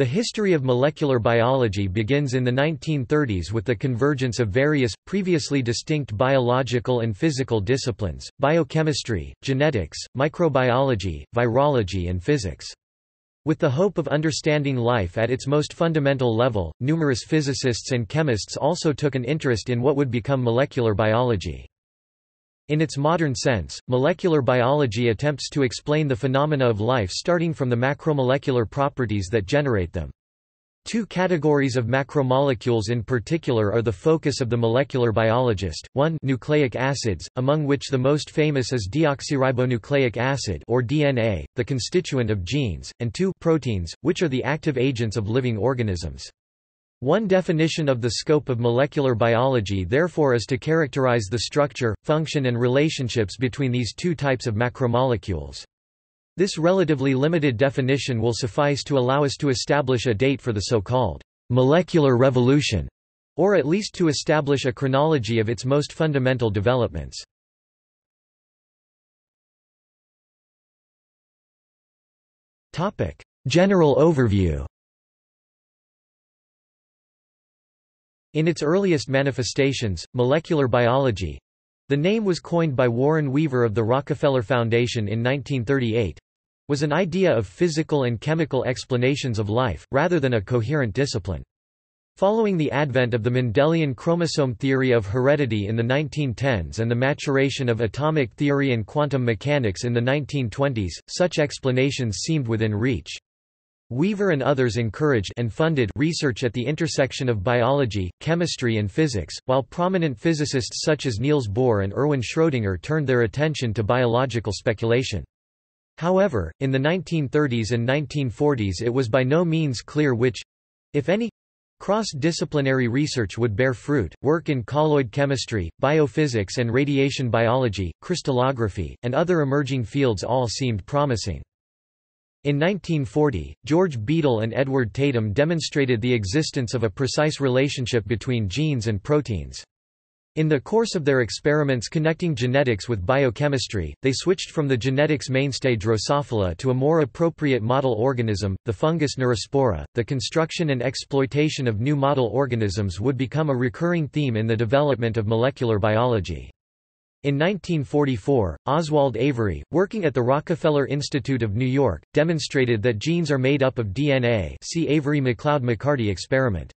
The history of molecular biology begins in the 1930s with the convergence of various, previously distinct biological and physical disciplines: biochemistry, genetics, microbiology, virology and physics. With the hope of understanding life at its most fundamental level, numerous physicists and chemists also took an interest in what would become molecular biology. In its modern sense, molecular biology attempts to explain the phenomena of life starting from the macromolecular properties that generate them. Two categories of macromolecules in particular are the focus of the molecular biologist: one, nucleic acids, among which the most famous is deoxyribonucleic acid or DNA, the constituent of genes, and two, proteins, which are the active agents of living organisms. One definition of the scope of molecular biology therefore is to characterize the structure, function and relationships between these two types of macromolecules. This relatively limited definition will suffice to allow us to establish a date for the so-called molecular revolution, or at least to establish a chronology of its most fundamental developments. General overview. In its earliest manifestations, molecular biology—the name was coined by Warren Weaver of the Rockefeller Foundation in 1938—was an idea of physical and chemical explanations of life, rather than a coherent discipline. Following the advent of the Mendelian chromosome theory of heredity in the 1910s and the maturation of atomic theory and quantum mechanics in the 1920s, such explanations seemed within reach. Weaver and others encouraged and funded research at the intersection of biology, chemistry and physics, while prominent physicists such as Niels Bohr and Erwin Schrödinger turned their attention to biological speculation. However, in the 1930s and 1940s it was by no means clear which, if any, cross-disciplinary research would bear fruit. Work in colloid chemistry, biophysics and radiation biology, crystallography, and other emerging fields all seemed promising. In 1940, George Beadle and Edward Tatum demonstrated the existence of a precise relationship between genes and proteins. In the course of their experiments connecting genetics with biochemistry, they switched from the genetics mainstay Drosophila to a more appropriate model organism, the fungus Neurospora. The construction and exploitation of new model organisms would become a recurring theme in the development of molecular biology. In 1944, Oswald Avery, working at the Rockefeller Institute of New York, demonstrated that genes are made up of DNA. See Avery-MacLeod-McCarty experiment.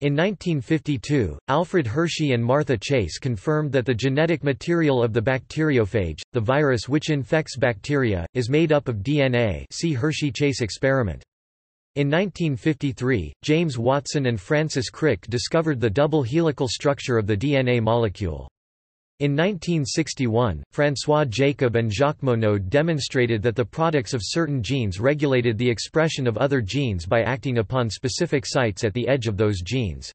In 1952, Alfred Hershey and Martha Chase confirmed that the genetic material of the bacteriophage, the virus which infects bacteria, is made up of DNA. See Hershey-Chase experiment. In 1953, James Watson and Francis Crick discovered the double helical structure of the DNA molecule. In 1961, François Jacob and Jacques Monod demonstrated that the products of certain genes regulated the expression of other genes by acting upon specific sites at the edge of those genes.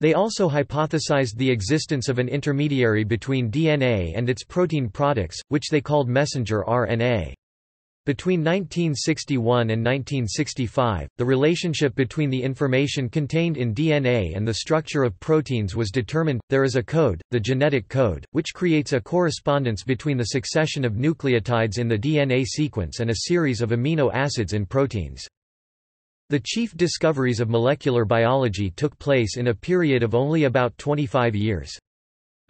They also hypothesized the existence of an intermediary between DNA and its protein products, which they called messenger RNA. Between 1961 and 1965, the relationship between the information contained in DNA and the structure of proteins was determined. There is a code, the genetic code, which creates a correspondence between the succession of nucleotides in the DNA sequence and a series of amino acids in proteins. The chief discoveries of molecular biology took place in a period of only about 25 years.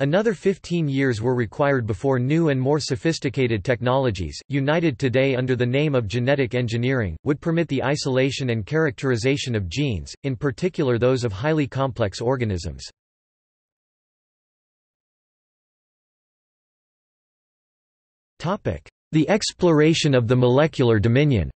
Another 15 years were required before new and more sophisticated technologies, united today under the name of genetic engineering, would permit the isolation and characterization of genes, in particular those of highly complex organisms. The exploration of the molecular dominion.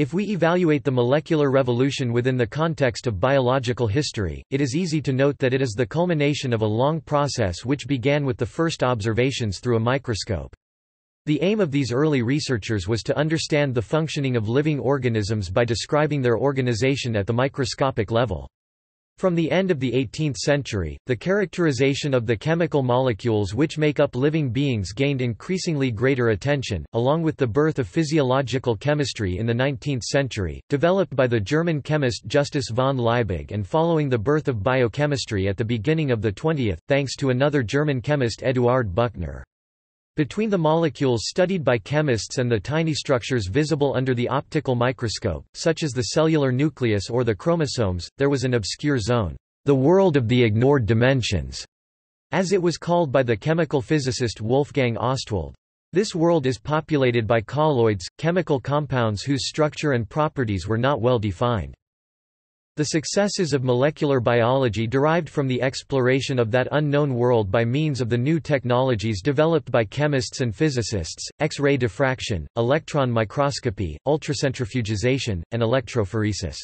If we evaluate the molecular revolution within the context of biological history, it is easy to note that it is the culmination of a long process which began with the first observations through a microscope. The aim of these early researchers was to understand the functioning of living organisms by describing their organization at the microscopic level. From the end of the 18th century, the characterization of the chemical molecules which make up living beings gained increasingly greater attention, along with the birth of physiological chemistry in the 19th century, developed by the German chemist Justus von Liebig, and following the birth of biochemistry at the beginning of the 20th, thanks to another German chemist Eduard Buchner. Between the molecules studied by chemists and the tiny structures visible under the optical microscope, such as the cellular nucleus or the chromosomes, there was an obscure zone, the world of the ignored dimensions, as it was called by the chemical physicist Wolfgang Ostwald. This world is populated by colloids, chemical compounds whose structure and properties were not well defined. The successes of molecular biology derived from the exploration of that unknown world by means of the new technologies developed by chemists and physicists, X-ray diffraction, electron microscopy, ultracentrifugization, and electrophoresis.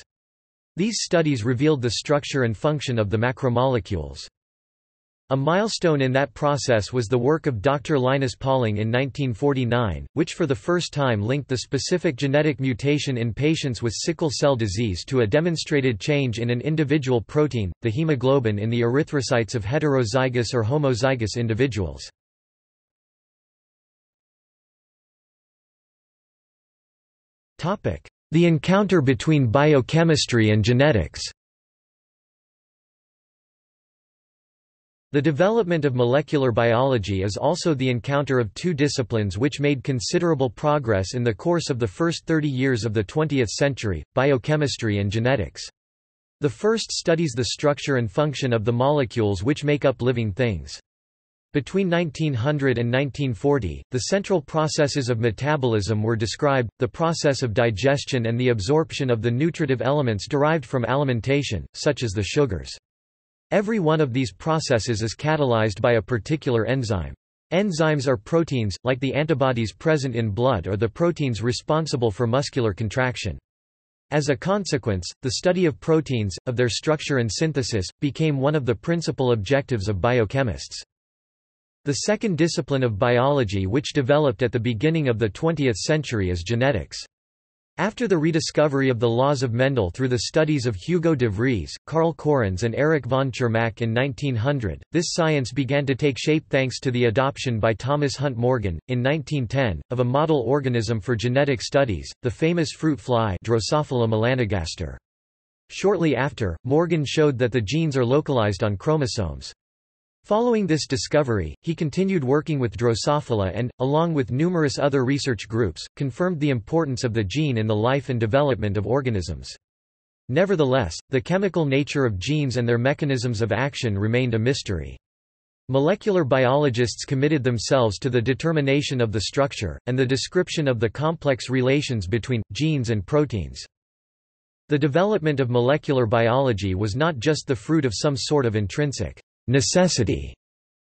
These studies revealed the structure and function of the macromolecules. A milestone in that process was the work of Dr. Linus Pauling in 1949, which for the first time linked the specific genetic mutation in patients with sickle cell disease to a demonstrated change in an individual protein, the hemoglobin in the erythrocytes of heterozygous or homozygous individuals. The encounter between biochemistry and genetics. The development of molecular biology is also the encounter of two disciplines which made considerable progress in the course of the first 30 years of the 20th century, biochemistry and genetics. The first studies the structure and function of the molecules which make up living things. Between 1900 and 1940, the central processes of metabolism were described, the process of digestion and the absorption of the nutritive elements derived from alimentation, such as the sugars. Every one of these processes is catalyzed by a particular enzyme. Enzymes are proteins, like the antibodies present in blood or the proteins responsible for muscular contraction. As a consequence, the study of proteins, of their structure and synthesis, became one of the principal objectives of biochemists. The second discipline of biology which developed at the beginning of the 20th century is genetics. After the rediscovery of the laws of Mendel through the studies of Hugo de Vries, Carl Correns and Erich von Tschermak in 1900, this science began to take shape thanks to the adoption by Thomas Hunt Morgan, in 1910, of a model organism for genetic studies, the famous fruit fly Drosophila melanogaster. Shortly after, Morgan showed that the genes are localized on chromosomes. Following this discovery, he continued working with Drosophila and, along with numerous other research groups, confirmed the importance of the gene in the life and development of organisms. Nevertheless, the chemical nature of genes and their mechanisms of action remained a mystery. Molecular biologists committed themselves to the determination of the structure, and the description of the complex relations between, genes and proteins. The development of molecular biology was not just the fruit of some sort of intrinsic necessity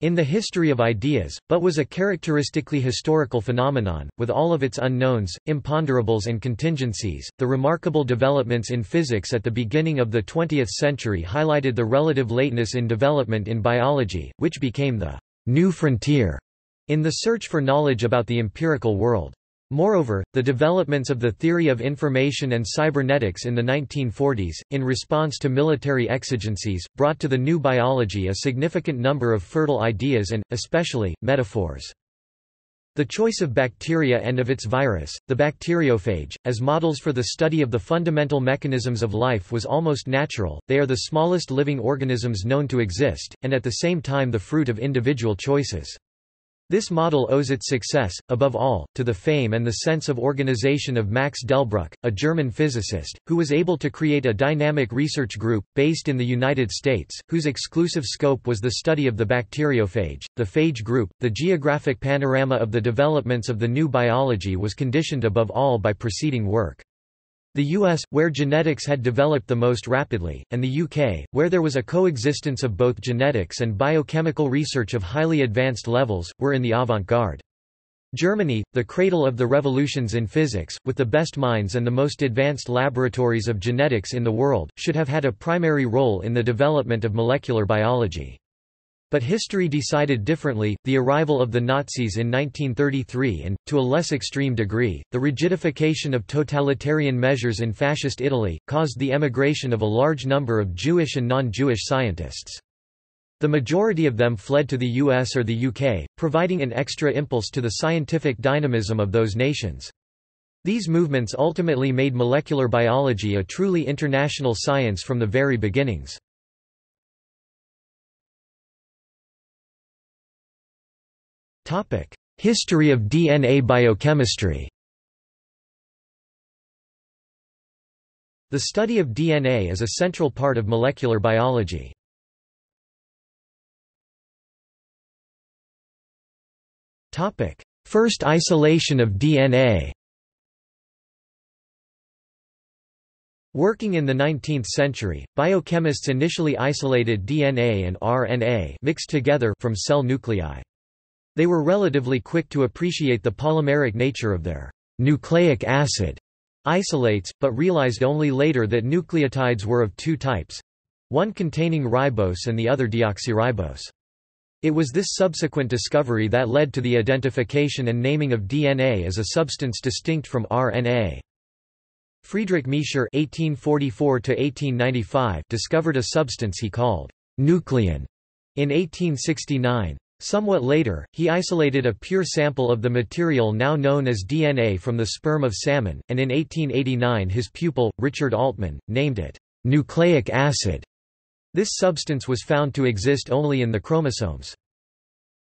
in the history of ideas, but was a characteristically historical phenomenon, with all of its unknowns, imponderables and contingencies. The remarkable developments in physics at the beginning of the 20th century highlighted the relative lateness in development in biology, which became the new frontier in the search for knowledge about the empirical world. Moreover, the developments of the theory of information and cybernetics in the 1940s, in response to military exigencies, brought to the new biology a significant number of fertile ideas and, especially, metaphors. The choice of bacteria and of its virus, the bacteriophage, as models for the study of the fundamental mechanisms of life was almost natural. They are the smallest living organisms known to exist, and at the same time the fruit of individual choices. This model owes its success, above all, to the fame and the sense of organization of Max Delbrück, a German physicist, who was able to create a dynamic research group, based in the United States, whose exclusive scope was the study of the bacteriophage. The phage group, the geographic panorama of the developments of the new biology was conditioned above all by preceding work. The US, where genetics had developed the most rapidly, and the UK, where there was a coexistence of both genetics and biochemical research of highly advanced levels, were in the avant-garde. Germany, the cradle of the revolutions in physics, with the best minds and the most advanced laboratories of genetics in the world, should have had a primary role in the development of molecular biology. But history decided differently. The arrival of the Nazis in 1933 and, to a less extreme degree, the rigidification of totalitarian measures in fascist Italy, caused the emigration of a large number of Jewish and non-Jewish scientists. The majority of them fled to the US or the UK, providing an extra impulse to the scientific dynamism of those nations. These movements ultimately made molecular biology a truly international science from the very beginnings. History of DNA biochemistry. The study of DNA is a central part of molecular biology. First isolation of DNA. Working in the 19th century, biochemists initially isolated DNA and RNA mixed together from cell nuclei. They were relatively quick to appreciate the polymeric nature of their nucleic acid isolates, but realized only later that nucleotides were of two types, one containing ribose and the other deoxyribose. It was this subsequent discovery that led to the identification and naming of DNA as a substance distinct from RNA. Friedrich Miescher (1844–1895) discovered a substance he called nuclein in 1869. Somewhat later, he isolated a pure sample of the material now known as DNA from the sperm of salmon, and in 1889 his pupil, Richard Altman, named it nucleic acid. This substance was found to exist only in the chromosomes.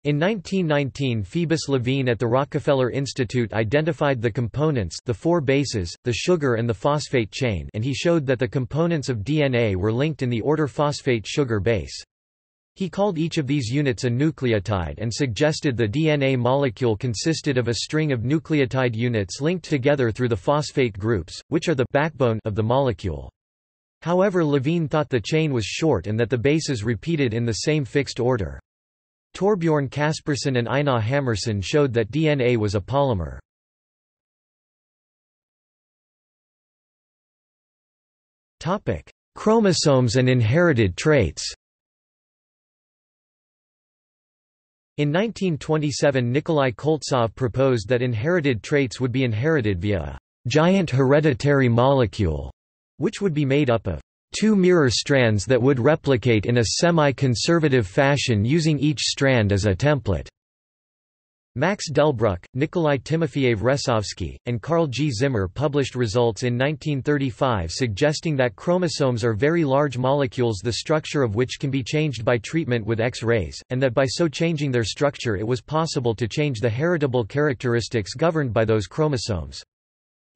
In 1919, Phoebus Levine at the Rockefeller Institute identified the components, the four bases, the sugar and the phosphate chain, and he showed that the components of DNA were linked in the order phosphate-sugar-base. He called each of these units a nucleotide and suggested the DNA molecule consisted of a string of nucleotide units linked together through the phosphate groups, which are the backbone of the molecule. However, Levine thought the chain was short and that the bases repeated in the same fixed order. Torbjørn Kaspersen and Einar Hammersen showed that DNA was a polymer. Topic: Chromosomes and inherited traits. In 1927, Nikolai Koltsov proposed that inherited traits would be inherited via a giant hereditary molecule, which would be made up of two mirror strands that would replicate in a semi-conservative fashion using each strand as a template. Max Delbrück, Nikolai Timofeyev-Resovsky, and Carl G. Zimmer published results in 1935 suggesting that chromosomes are very large molecules the structure of which can be changed by treatment with X-rays, and that by so changing their structure it was possible to change the heritable characteristics governed by those chromosomes.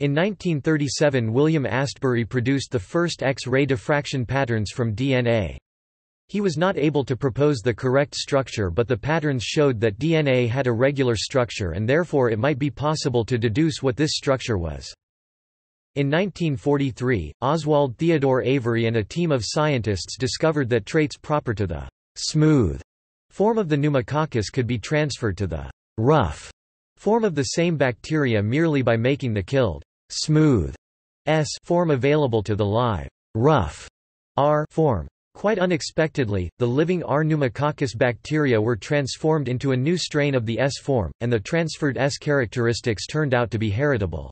In 1937, William Astbury produced the first X-ray diffraction patterns from DNA. He was not able to propose the correct structure, but the patterns showed that DNA had a regular structure and therefore it might be possible to deduce what this structure was. In 1943, Oswald Theodore Avery and a team of scientists discovered that traits proper to the smooth form of the pneumococcus could be transferred to the rough form of the same bacteria merely by making the killed smooth S form available to the live rough R form. Quite unexpectedly, the living R. pneumococcus bacteria were transformed into a new strain of the S form, and the transferred S characteristics turned out to be heritable.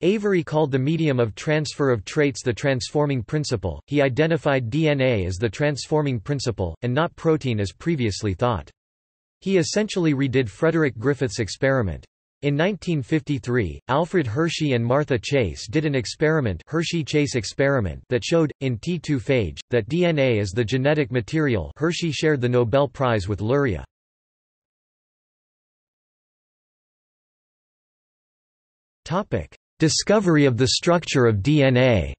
Avery called the medium of transfer of traits the transforming principle. He identified DNA as the transforming principle, and not protein as previously thought. He essentially redid Frederick Griffith's experiment. In 1953, Alfred Hershey and Martha Chase did an experiment, Hershey-Chase experiment, that showed, in T2 phage, that DNA is the genetic material. Hershey shared the Nobel Prize with Luria. Discovery of the structure of DNA.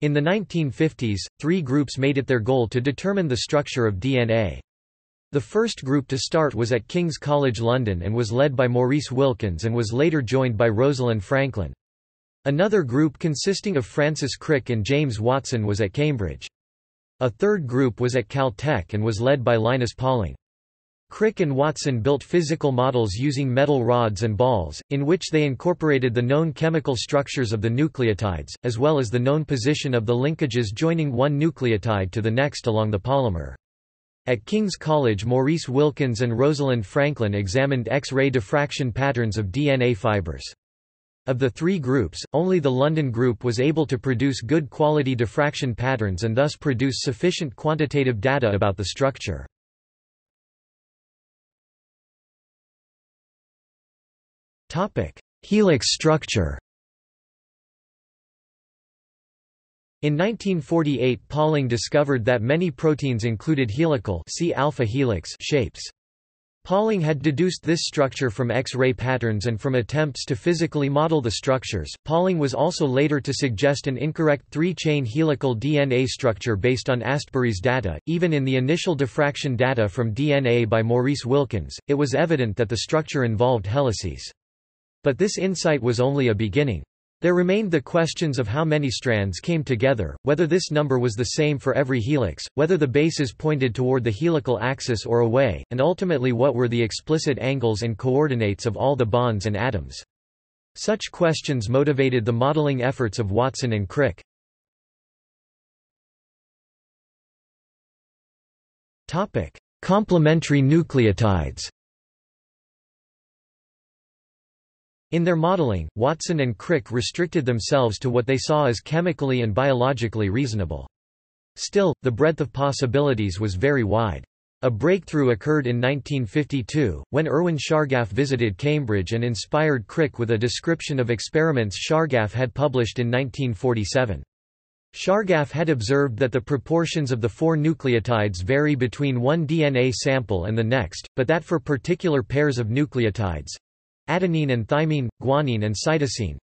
In the 1950s, three groups made it their goal to determine the structure of DNA. The first group to start was at King's College London and was led by Maurice Wilkins and was later joined by Rosalind Franklin. Another group consisting of Francis Crick and James Watson was at Cambridge. A third group was at Caltech and was led by Linus Pauling. Crick and Watson built physical models using metal rods and balls, in which they incorporated the known chemical structures of the nucleotides, as well as the known position of the linkages joining one nucleotide to the next along the polymer. At King's College, Maurice Wilkins and Rosalind Franklin examined X-ray diffraction patterns of DNA fibers. Of the three groups, only the London group was able to produce good quality diffraction patterns and thus produce sufficient quantitative data about the structure. Helix structure. In 1948, Pauling discovered that many proteins included helical shapes. Pauling had deduced this structure from X-ray patterns and from attempts to physically model the structures. Pauling was also later to suggest an incorrect three-chain helical DNA structure based on Astbury's data. Even in the initial diffraction data from DNA by Maurice Wilkins, it was evident that the structure involved helices. But this insight was only a beginning. There remained the questions of how many strands came together, whether this number was the same for every helix, whether the bases pointed toward the helical axis or away, and ultimately what were the explicit angles and coordinates of all the bonds and atoms. Such questions motivated the modeling efforts of Watson and Crick. Topic: Complementary nucleotides. In their modeling, Watson and Crick restricted themselves to what they saw as chemically and biologically reasonable. Still, the breadth of possibilities was very wide. A breakthrough occurred in 1952, when Erwin Schrödinger visited Cambridge and inspired Crick with a description of experiments Schrödinger had published in 1947. Schrödinger had observed that the proportions of the four nucleotides vary between one DNA sample and the next, but that for particular pairs of nucleotides, adenine and thymine, guanine and cytosine,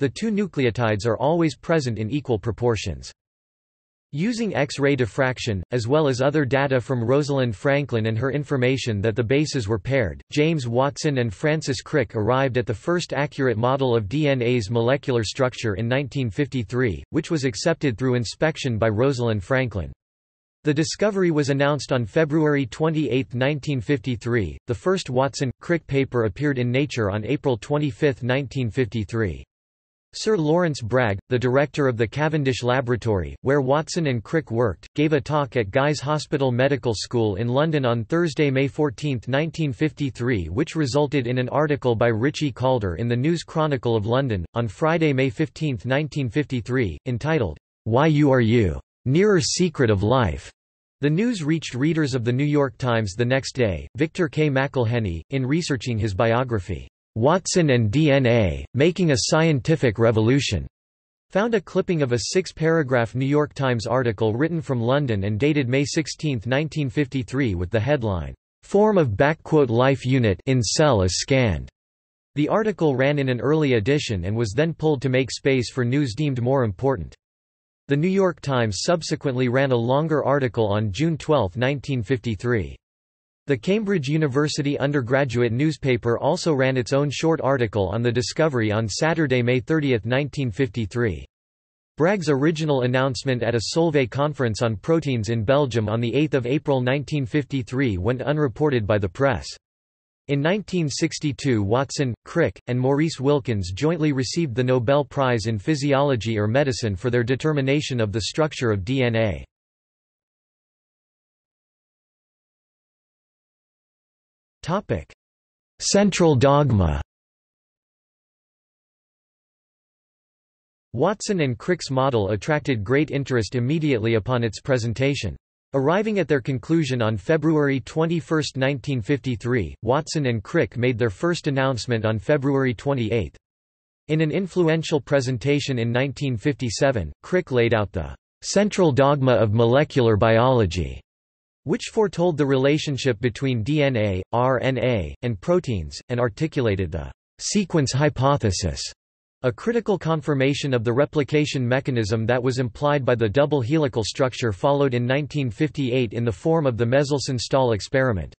the two nucleotides are always present in equal proportions. Using X-ray diffraction, as well as other data from Rosalind Franklin and her information that the bases were paired, James Watson and Francis Crick arrived at the first accurate model of DNA's molecular structure in 1953, which was accepted through inspection by Rosalind Franklin. The discovery was announced on February 28, 1953. The first Watson-Crick paper appeared in Nature on April 25, 1953. Sir Lawrence Bragg, the director of the Cavendish Laboratory, where Watson and Crick worked, gave a talk at Guy's Hospital Medical School in London on Thursday, May 14, 1953, which resulted in an article by Richie Calder in the News Chronicle of London, on Friday, May 15, 1953, entitled, "Why You Are You? Nearer Secret of Life." The news reached readers of the New York Times the next day. Victor K. McIlhenny, in researching his biography, "Watson and DNA, Making a Scientific Revolution," found a clipping of a six-paragraph New York Times article written from London and dated May 16, 1953 with the headline, "Form of *life unit in cell is scanned." The article ran in an early edition and was then pulled to make space for news deemed more important. The New York Times subsequently ran a longer article on June 12, 1953. The Cambridge University undergraduate newspaper also ran its own short article on the discovery on Saturday, May 30, 1953. Bragg's original announcement at a Solvay conference on proteins in Belgium on 8 April 1953 went unreported by the press. In 1962, Watson, Crick, and Maurice Wilkins jointly received the Nobel Prize in Physiology or Medicine for their determination of the structure of DNA. Topic: Central dogma. Watson and Crick's model attracted great interest immediately upon its presentation. Arriving at their conclusion on February 21, 1953, Watson and Crick made their first announcement on February 28. In an influential presentation in 1957, Crick laid out the "central dogma of molecular biology," which foretold the relationship between DNA, RNA, and proteins, and articulated the "sequence hypothesis," a critical confirmation of the replication mechanism that was implied by the double helical structure followed in 1958 in the form of the Mendelssohn-Stahl experiment.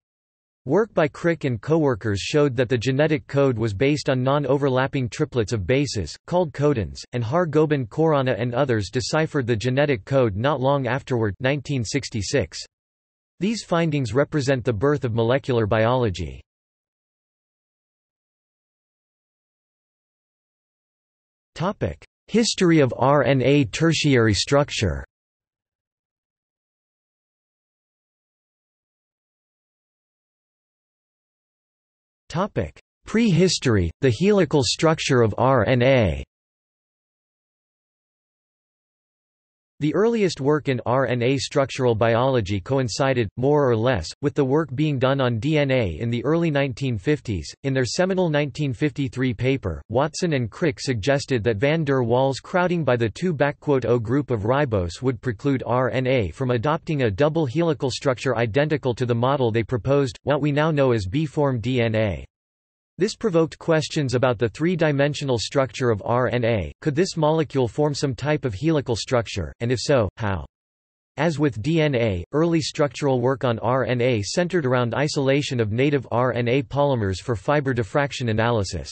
Work by Crick and co-workers showed that the genetic code was based on non-overlapping triplets of bases, called codons, and Har-Gobind Khorana and others deciphered the genetic code not long afterward, 1966. These findings represent the birth of molecular biology. History of RNA tertiary structure. Prehistory, the helical structure of RNA. The earliest work in RNA structural biology coincided, more or less, with the work being done on DNA in the early 1950s. In their seminal 1953 paper, Watson and Crick suggested that van der Waals crowding by the 2-O group of ribose would preclude RNA from adopting a double helical structure identical to the model they proposed, what we now know as B-form DNA. This provoked questions about the three-dimensional structure of RNA. Could this molecule form some type of helical structure, and if so, how? As with DNA, early structural work on RNA centered around isolation of native RNA polymers for fiber diffraction analysis.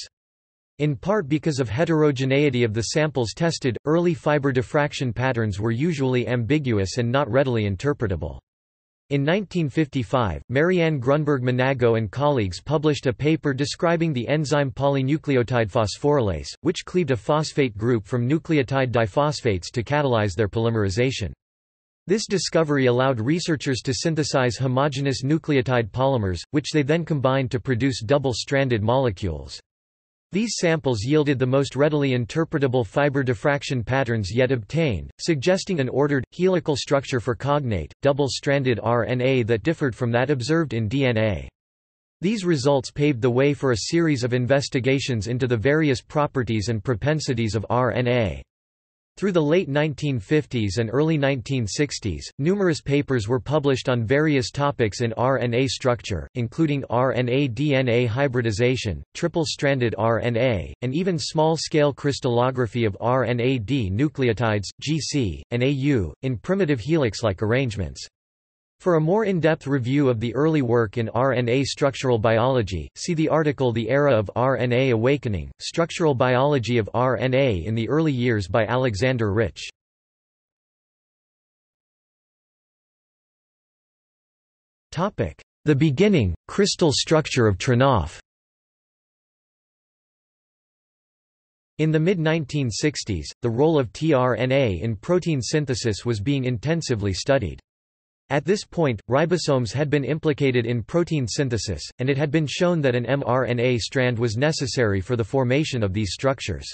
In part because of heterogeneity of the samples tested, early fiber diffraction patterns were usually ambiguous and not readily interpretable. In 1955, Marianne Grunberg-Monago and colleagues published a paper describing the enzyme polynucleotide phosphorylase, which cleaved a phosphate group from nucleotide diphosphates to catalyze their polymerization. This discovery allowed researchers to synthesize homogeneous nucleotide polymers, which they then combined to produce double-stranded molecules. These samples yielded the most readily interpretable fiber diffraction patterns yet obtained, suggesting an ordered, helical structure for cognate, double-stranded RNA that differed from that observed in DNA. These results paved the way for a series of investigations into the various properties and propensities of RNA. Through the late 1950s and early 1960s, numerous papers were published on various topics in RNA structure, including RNA-DNA hybridization, triple-stranded RNA, and even small-scale crystallography of RNA-D nucleotides, GC, and AU, in primitive helix-like arrangements. For a more in-depth review of the early work in RNA structural biology, see the article The Era of RNA Awakening, Structural Biology of RNA in the Early Years by Alexander Rich. The Beginning, Crystal Structure of Trinov. In the mid-1960s, the role of tRNA in protein synthesis was being intensively studied. At this point, ribosomes had been implicated in protein synthesis, and it had been shown that an mRNA strand was necessary for the formation of these structures.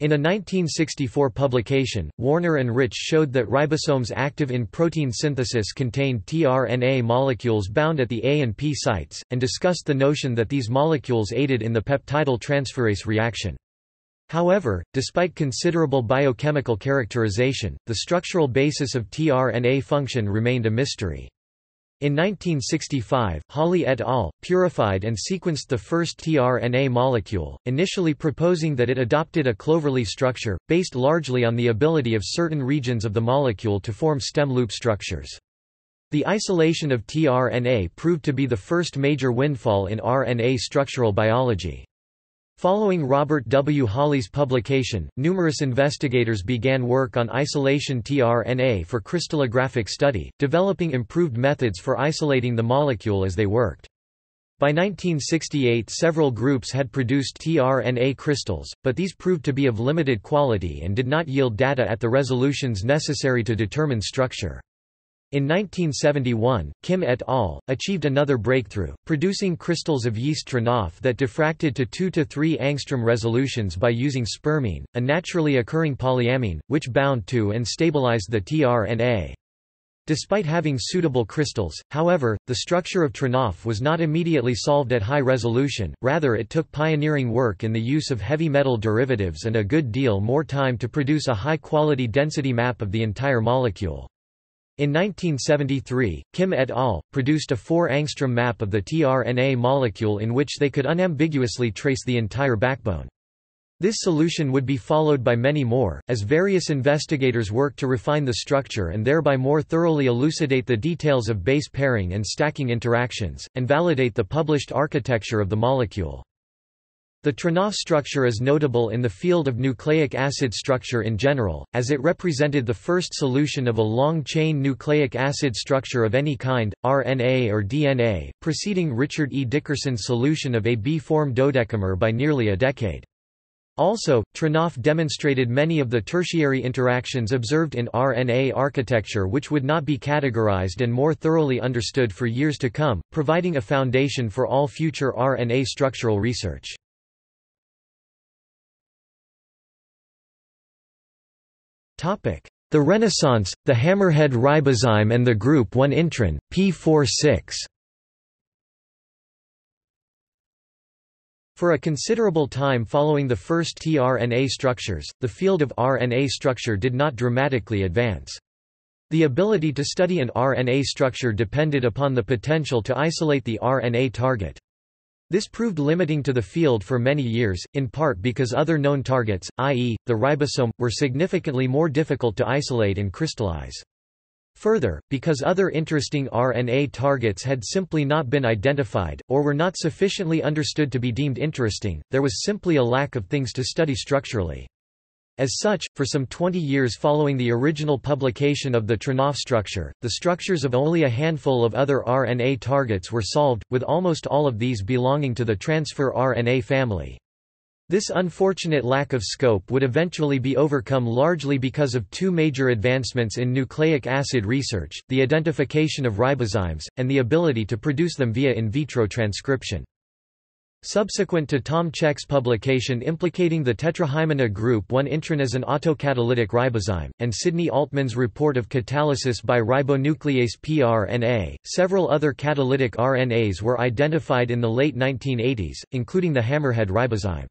In a 1964 publication, Warner and Rich showed that ribosomes active in protein synthesis contained tRNA molecules bound at the A and P sites, and discussed the notion that these molecules aided in the peptidyl transferase reaction. However, despite considerable biochemical characterization, the structural basis of tRNA function remained a mystery. In 1965, Hawley et al. Purified and sequenced the first tRNA molecule, initially proposing that it adopted a cloverleaf structure, based largely on the ability of certain regions of the molecule to form stem loop structures. The isolation of tRNA proved to be the first major windfall in RNA structural biology. Following Robert W. Hawley's publication, numerous investigators began work on isolation tRNA for crystallographic study, developing improved methods for isolating the molecule as they worked. By 1968, several groups had produced tRNA crystals, but these proved to be of limited quality and did not yield data at the resolutions necessary to determine structure. In 1971, Kim et al. Achieved another breakthrough, producing crystals of yeast Trinov that diffracted to 2 to 3 angstrom resolutions by using spermine, a naturally occurring polyamine, which bound to and stabilized the tRNA. Despite having suitable crystals, however, the structure of Trinov was not immediately solved at high resolution, rather it took pioneering work in the use of heavy metal derivatives and a good deal more time to produce a high-quality density map of the entire molecule. In 1973, Kim et al. Produced a 4-angstrom map of the tRNA molecule in which they could unambiguously trace the entire backbone. This solution would be followed by many more, as various investigators worked to refine the structure and thereby more thoroughly elucidate the details of base pairing and stacking interactions, and validate the published architecture of the molecule. The Trinov structure is notable in the field of nucleic acid structure in general, as it represented the first solution of a long-chain nucleic acid structure of any kind, RNA or DNA, preceding Richard E. Dickerson's solution of a B-form dodecamer by nearly a decade. Also, Trinov demonstrated many of the tertiary interactions observed in RNA architecture which would not be categorized and more thoroughly understood for years to come, providing a foundation for all future RNA structural research. The The Renaissance, the hammerhead ribozyme and the group 1 intron, p46. For a considerable time following the first tRNA structures, the field of RNA structure did not dramatically advance. The ability to study an RNA structure depended upon the potential to isolate the RNA target. This proved limiting to the field for many years, in part because other known targets, i.e., the ribosome, were significantly more difficult to isolate and crystallize. Further, because other interesting RNA targets had simply not been identified, or were not sufficiently understood to be deemed interesting, there was simply a lack of things to study structurally. As such, for some 20 years following the original publication of the Trinov structure, the structures of only a handful of other RNA targets were solved, with almost all of these belonging to the transfer RNA family. This unfortunate lack of scope would eventually be overcome largely because of two major advancements in nucleic acid research, the identification of ribozymes, and the ability to produce them via in vitro transcription. Subsequent to Tom Czech's publication implicating the Tetrahymena group 1 intron as an autocatalytic ribozyme, and Sidney Altman's report of catalysis by ribonuclease pRNA, several other catalytic RNAs were identified in the late 1980s, including the hammerhead ribozyme.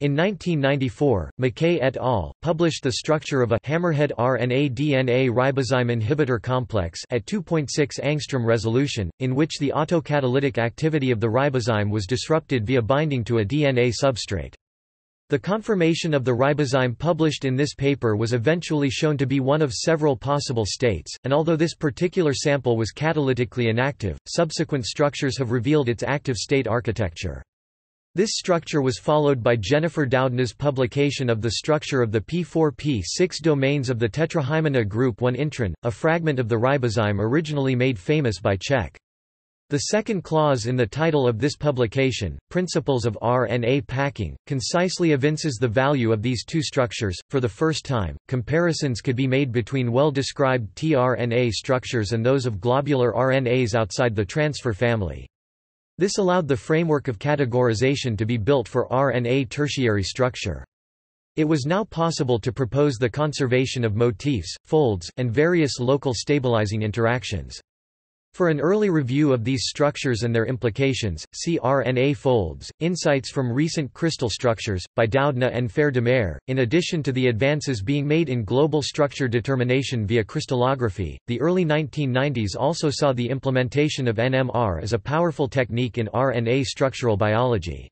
In 1994, McKay et al. Published the structure of a hammerhead RNA-DNA ribozyme inhibitor complex at 2.6 angstrom resolution, in which the autocatalytic activity of the ribozyme was disrupted via binding to a DNA substrate. The conformation of the ribozyme published in this paper was eventually shown to be one of several possible states, and although this particular sample was catalytically inactive, subsequent structures have revealed its active state architecture. This structure was followed by Jennifer Doudna's publication of the structure of the P4-P6 domains of the Tetrahymena group 1 intron, a fragment of the ribozyme originally made famous by Czech. The second clause in the title of this publication, Principles of RNA Packing, concisely evinces the value of these two structures. For the first time, comparisons could be made between well-described tRNA structures and those of globular RNAs outside the transfer family. This allowed the framework of categorization to be built for RNA tertiary structure. It was now possible to propose the conservation of motifs, folds, and various local stabilizing interactions. For an early review of these structures and their implications, see RNA folds, Insights from Recent Crystal Structures, by Doudna and Fair-Demare. In addition to the advances being made in global structure determination via crystallography, the early 1990s also saw the implementation of NMR as a powerful technique in RNA structural biology.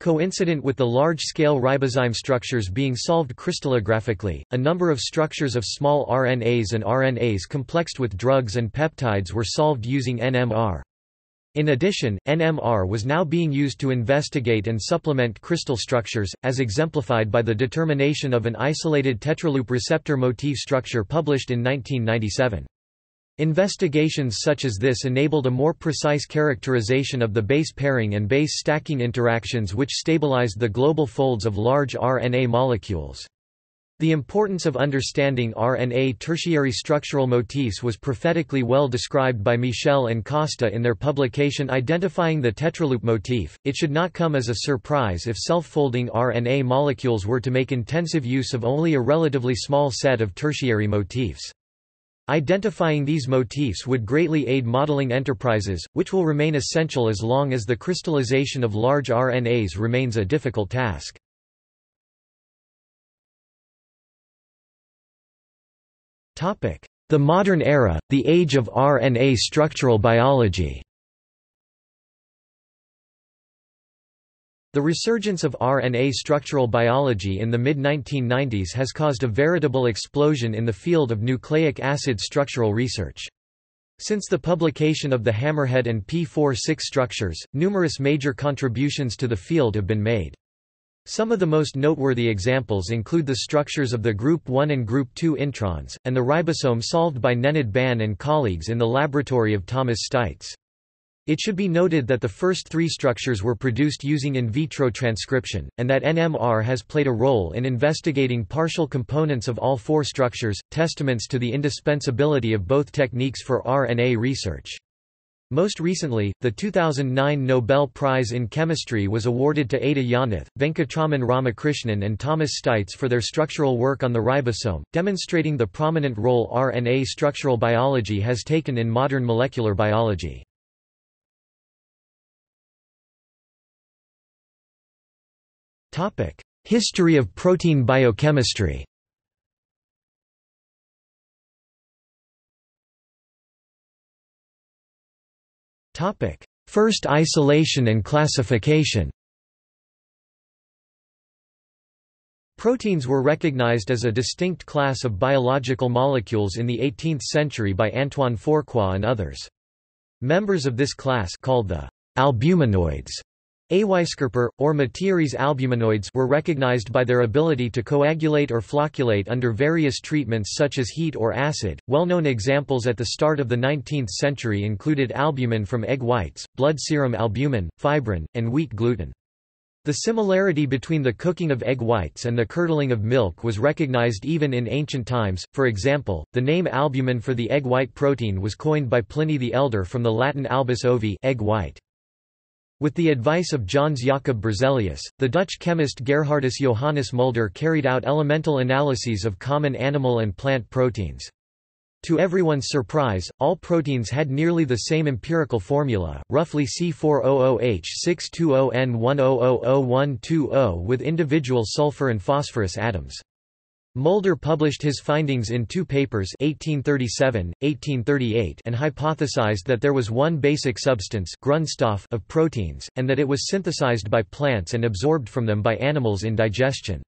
Coincident with the large-scale ribozyme structures being solved crystallographically, a number of structures of small RNAs and RNAs complexed with drugs and peptides were solved using NMR. In addition, NMR was now being used to investigate and supplement crystal structures, as exemplified by the determination of an isolated tetraloop receptor motif structure published in 1997. Investigations such as this enabled a more precise characterization of the base pairing and base stacking interactions which stabilized the global folds of large RNA molecules. The importance of understanding RNA tertiary structural motifs was prophetically well described by Michel and Costa in their publication identifying the tetraloop motif. It should not come as a surprise if self-folding RNA molecules were to make intensive use of only a relatively small set of tertiary motifs. Identifying these motifs would greatly aid modeling enterprises, which will remain essential as long as the crystallization of large RNAs remains a difficult task. The modern era, the age of RNA structural biology. The resurgence of RNA structural biology in the mid-1990s has caused a veritable explosion in the field of nucleic acid structural research. Since the publication of the hammerhead and P4-6 structures, numerous major contributions to the field have been made. Some of the most noteworthy examples include the structures of the group 1 and group 2 introns, and the ribosome solved by Nenad Ban and colleagues in the laboratory of Thomas Steitz. It should be noted that the first three structures were produced using in vitro transcription, and that NMR has played a role in investigating partial components of all four structures, testaments to the indispensability of both techniques for RNA research. Most recently, the 2009 Nobel Prize in Chemistry was awarded to Ada Yanath, Venkatraman Ramakrishnan and Thomas Steitz for their structural work on the ribosome, demonstrating the prominent role RNA structural biology has taken in modern molecular biology. History of protein biochemistry. First isolation and classification. Proteins were recognized as a distinct class of biological molecules in the 18th century by Antoine Fourcroy and others. Members of this class, called the albuminoids, Eiweißkörper, or Materies albuminoids, were recognized by their ability to coagulate or flocculate under various treatments such as heat or acid. Well-known examples at the start of the 19th century included albumin from egg whites, blood serum albumin, fibrin, and wheat gluten. The similarity between the cooking of egg whites and the curdling of milk was recognized even in ancient times. For example, the name albumin for the egg white protein was coined by Pliny the Elder from the Latin albus ovi, egg white. With the advice of James Jacob Berzelius, the Dutch chemist Gerhardus Johannes Mulder carried out elemental analyses of common animal and plant proteins. To everyone's surprise, all proteins had nearly the same empirical formula, roughly C4OOH620N10000120, with individual sulfur and phosphorus atoms. Mulder published his findings in two papers, 1837, 1838, and hypothesized that there was one basic substance, grundstoff, of proteins, and that it was synthesized by plants and absorbed from them by animals in digestion.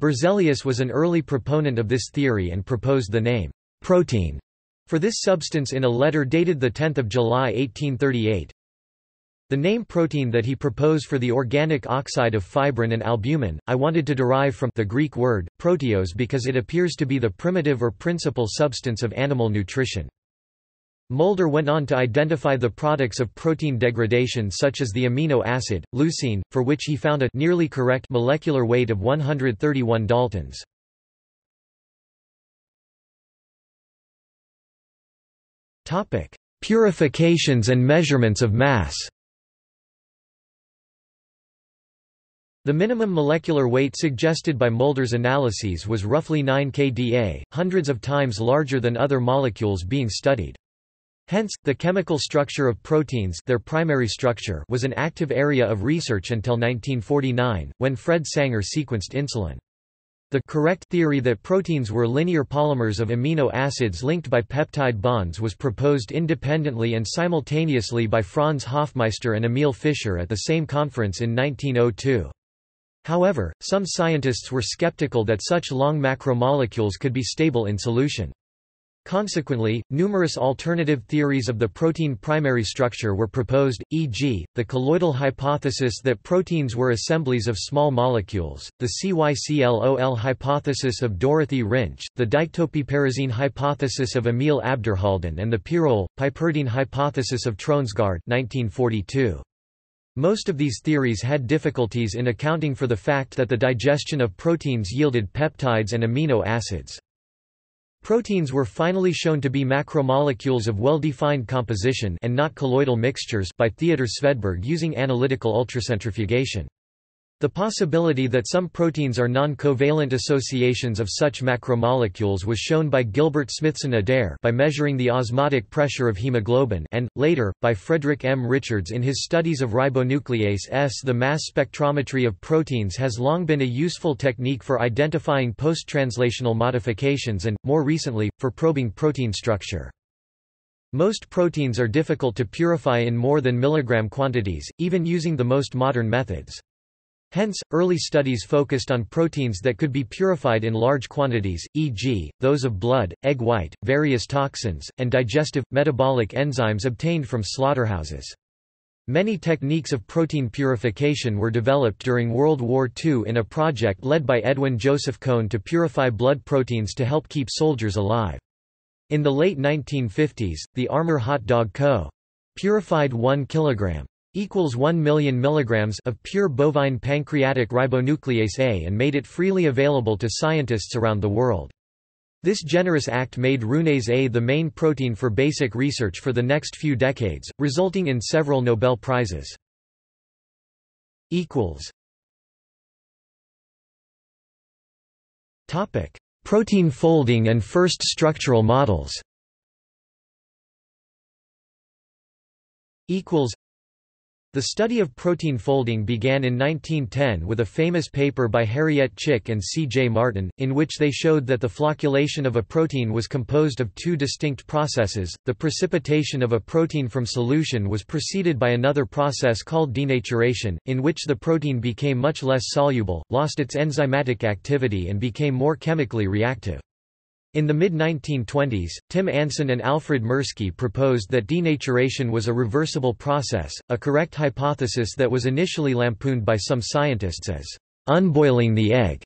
Berzelius was an early proponent of this theory and proposed the name protein for this substance in a letter dated 10 July 1838. The name protein that he proposed for the organic oxide of fibrin and albumin, I wanted to derive from the Greek word, proteos, because it appears to be the primitive or principal substance of animal nutrition. Mulder went on to identify the products of protein degradation such as the amino acid, leucine, for which he found a nearly correct molecular weight of 131 daltons. Purifications and measurements of mass. The minimum molecular weight suggested by Mulder's analyses was roughly 9 kDa, hundreds of times larger than other molecules being studied. Hence, the chemical structure of proteins, their primary structure, was an active area of research until 1949, when Fred Sanger sequenced insulin. The correct theory that proteins were linear polymers of amino acids linked by peptide bonds was proposed independently and simultaneously by Franz Hofmeister and Emil Fischer at the same conference in 1902. However, some scientists were skeptical that such long macromolecules could be stable in solution. Consequently, numerous alternative theories of the protein primary structure were proposed, e.g., the colloidal hypothesis that proteins were assemblies of small molecules, the CYCLOL hypothesis of Dorothy Rinch, the dictopyperazine hypothesis of Emil Abderhalden, and the pyrrole-piperidine hypothesis of Tronsgaard 1942. Most of these theories had difficulties in accounting for the fact that the digestion of proteins yielded peptides and amino acids. Proteins were finally shown to be macromolecules of well-defined composition and not colloidal mixtures by Theodor Svedberg using analytical ultracentrifugation. The possibility that some proteins are non-covalent associations of such macromolecules was shown by Gilbert Smithson Adair by measuring the osmotic pressure of hemoglobin and, later, by Frederick M. Richards in his studies of ribonuclease S. The mass spectrometry of proteins has long been a useful technique for identifying post-translational modifications and, more recently, for probing protein structure. Most proteins are difficult to purify in more than milligram quantities, even using the most modern methods. Hence, early studies focused on proteins that could be purified in large quantities, e.g., those of blood, egg white, various toxins, and digestive, metabolic enzymes obtained from slaughterhouses. Many techniques of protein purification were developed during World War II in a project led by Edwin Joseph Cohn to purify blood proteins to help keep soldiers alive. In the late 1950s, the Armour Hot Dog Co. purified 1 kilogram equals 1 million milligrams of pure bovine pancreatic ribonuclease A and made it freely available to scientists around the world. This generous act made runase A the main protein for basic research for the next few decades, resulting in several Nobel Prizes. Protein folding and first structural models. The study of protein folding began in 1910 with a famous paper by Harriet Chick and C. J. Martin, in which they showed that the flocculation of a protein was composed of two distinct processes. The precipitation of a protein from solution was preceded by another process called denaturation, in which the protein became much less soluble, lost its enzymatic activity, and became more chemically reactive. In the mid-1920s, Tim Anson and Alfred Mirsky proposed that denaturation was a reversible process, a correct hypothesis that was initially lampooned by some scientists as unboiling the egg.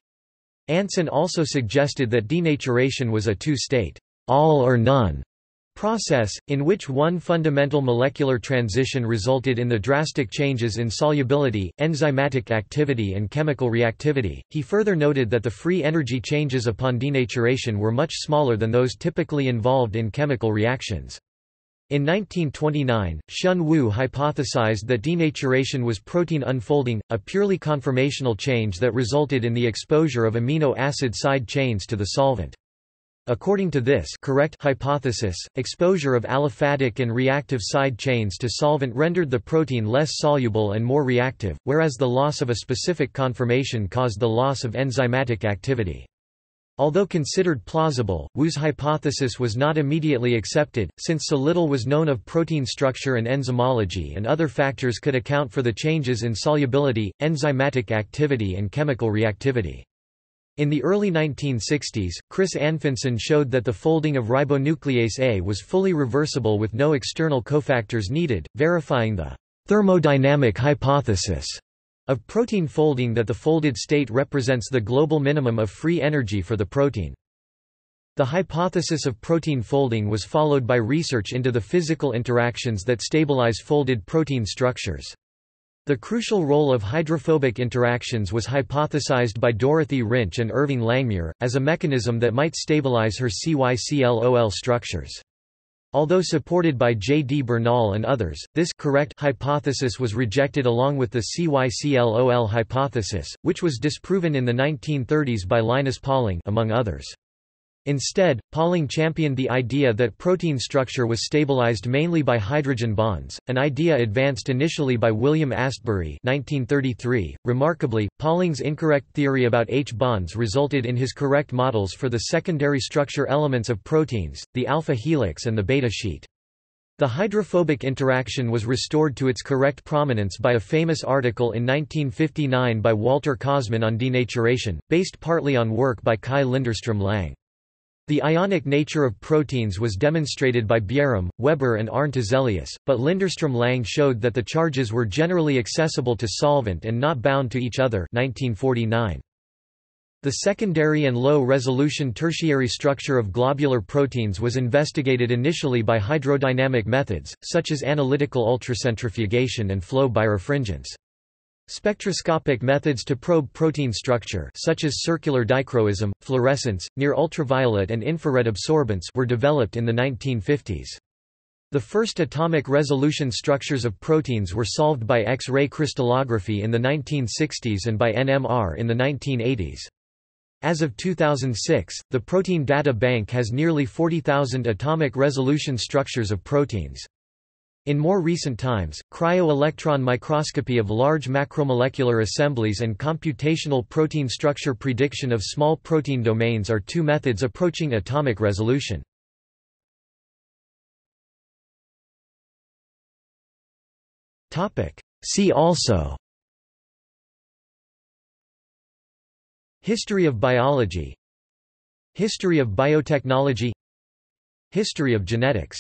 Anson also suggested that denaturation was a two-state, all or none, process, in which one fundamental molecular transition resulted in the drastic changes in solubility, enzymatic activity and chemical reactivity. He further noted that the free energy changes upon denaturation were much smaller than those typically involved in chemical reactions. In 1929, Shun Wu hypothesized that denaturation was protein unfolding, a purely conformational change that resulted in the exposure of amino acid side chains to the solvent. According to this correct hypothesis, exposure of aliphatic and reactive side chains to solvent rendered the protein less soluble and more reactive, whereas the loss of a specific conformation caused the loss of enzymatic activity. Although considered plausible, Wu's hypothesis was not immediately accepted, since so little was known of protein structure and enzymology, and other factors could account for the changes in solubility, enzymatic activity and chemical reactivity. In the early 1960s, Chris Anfinson showed that the folding of ribonuclease A was fully reversible with no external cofactors needed, verifying the thermodynamic hypothesis of protein folding that the folded state represents the global minimum of free energy for the protein. The hypothesis of protein folding was followed by research into the physical interactions that stabilize folded protein structures. The crucial role of hydrophobic interactions was hypothesized by Dorothy Rynch and Irving Langmuir, as a mechanism that might stabilize her CYCLOL structures. Although supported by J. D. Bernal and others, this correct hypothesis was rejected along with the CYCLOL hypothesis, which was disproven in the 1930s by Linus Pauling, among others. Instead, Pauling championed the idea that protein structure was stabilized mainly by hydrogen bonds, an idea advanced initially by William Astbury (1933). Remarkably, Pauling's incorrect theory about H-bonds resulted in his correct models for the secondary structure elements of proteins, the alpha helix and the beta sheet. The hydrophobic interaction was restored to its correct prominence by a famous article in 1959 by Walter Kosman on denaturation, based partly on work by Kai Linderstrom Lang. The ionic nature of proteins was demonstrated by Bjerrum, Weber and Arndt Azelius, but Linderstrom Lang showed that the charges were generally accessible to solvent and not bound to each other. 1949. The secondary and low-resolution tertiary structure of globular proteins was investigated initially by hydrodynamic methods, such as analytical ultracentrifugation and flow birefringence. Spectroscopic methods to probe protein structure such as circular dichroism, fluorescence, near ultraviolet and infrared absorbance were developed in the 1950s. The first atomic resolution structures of proteins were solved by X-ray crystallography in the 1960s and by NMR in the 1980s. As of 2006, the Protein Data Bank has nearly 40,000 atomic resolution structures of proteins. In more recent times, cryo-electron microscopy of large macromolecular assemblies and computational protein structure prediction of small protein domains are two methods approaching atomic resolution. See also: History of biology, History of biotechnology, History of genetics.